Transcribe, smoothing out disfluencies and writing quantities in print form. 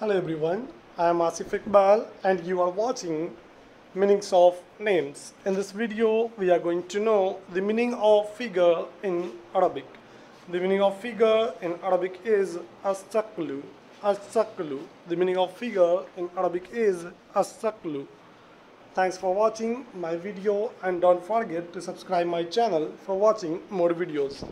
Hello everyone, I am Asif Iqbal and you are watching Meanings of Names. In this video, we are going to know the meaning of figure in Arabic. The meaning of figure in Arabic is Astaklu. Astaklu. The meaning of figure in Arabic is Astaklu. Thanks for watching my video and don't forget to subscribe my channel for watching more videos.